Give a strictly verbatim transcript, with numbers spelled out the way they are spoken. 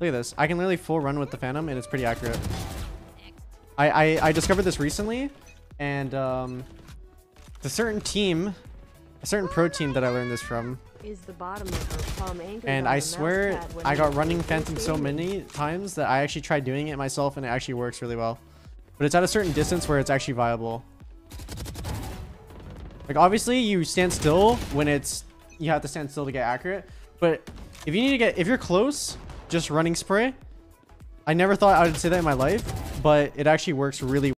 Look at this. I can literally full run with the Phantom, and it's pretty accurate. I, I, I discovered this recently, and um, it's a certain team, a certain pro team that I learned this from. Is the bottom of her palm anchored and I swear I got running Phantom so many times that I actually tried doing it myself, and it actually works really well. But it's at a certain distance where it's actually viable. Like, obviously you stand still when it's, you have to stand still to get accurate. But if you need to get, if you're close, just running spray. I never thought I would say that in my life, but it actually works really well.